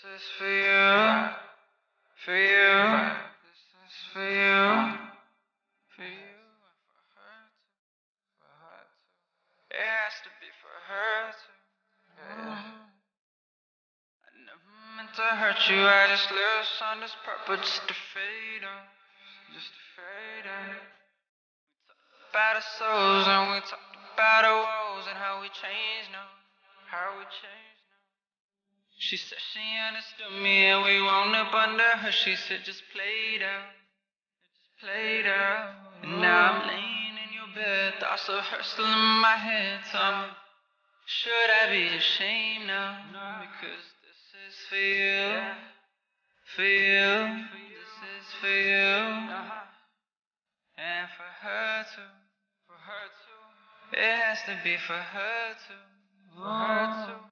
This is for you, this is for you and for her too, it has to be for her too, yeah. I never meant to hurt you, I just lost on this purpose, just to fade on, just to fade on. We talked about our souls and we talked about our woes and how we change now, how we change. She said she understood me and we wound up under her. She said just play it out, just play it out. And now I'm laying in your bed, thoughts of her still in my head. Tell me, should I be ashamed now? No, because this is for you, for you. This is for you, and for her too, for her too. It has to be for her too, for her too.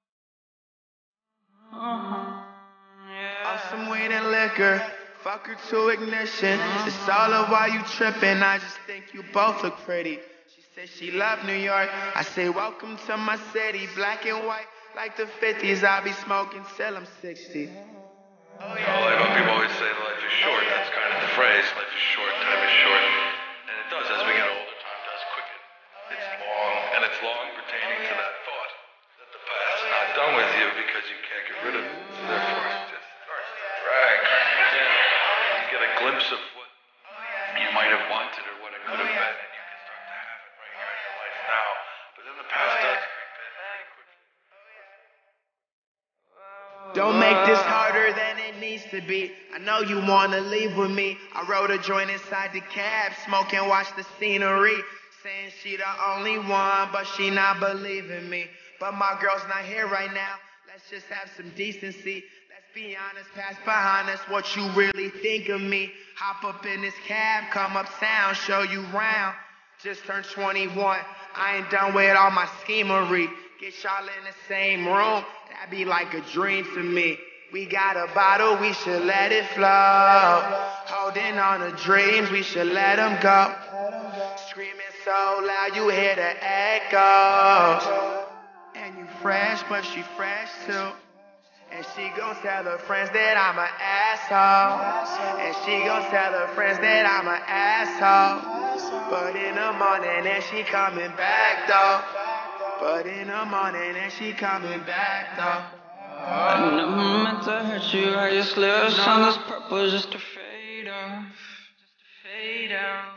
Some weed and liquor, fuck her to ignition. It's all of why you trippin', I just think you both look pretty. She said she loved New York, I say welcome to my city. Black and white, like the 50s, I'll be smoking till I'm 60. Oh, yeah. No, like what people always say, life is short, that's kind of the phrase. Life is short, time is short. And it does, as we get older, time does quicken. It's long, and it's long pertaining to that thought that the past is not done with you because you can't get rid of it. So therefore, it's just glimpse of what you might have wanted or what it could have been, and you can start to have it right here in your life now. But then the past does creep in pretty quickly. Don't make this harder than it needs to be. I know you wanna leave with me. I rode a joint inside the cab, smoking, watch the scenery. Saying she the only one, but she not believing me. But my girl's not here right now. Let's just have some decency. Be honest, pass behind us what you really think of me. Hop up in this cab, come uptown, show you round. Just turned 21, I ain't done with all my schemery. Get y'all in the same room, that'd be like a dream to me. We got a bottle, we should let it flow. Holding on to dreams, we should let them go. Screaming so loud, you hear the echo. And you fresh, but she fresh too. And she gon' tell her friends that I'm an asshole. And she gon' tell her friends that I'm an asshole. But in the morning and she coming back though. But in the morning and she coming back though. I never meant to hurt you, I just lost on this purpose, just to fade out, just to fade out.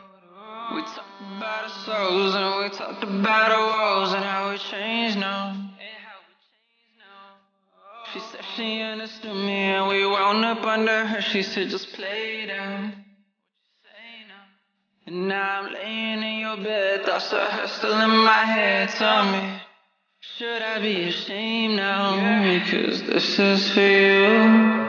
We talked about our souls and we talked about our woes and how we change now. She said she understood me and we wound up under her. She said just play down. And now I'm laying in your bed, thoughts of her still in my head. Tell me, should I be ashamed now? Because this is for you.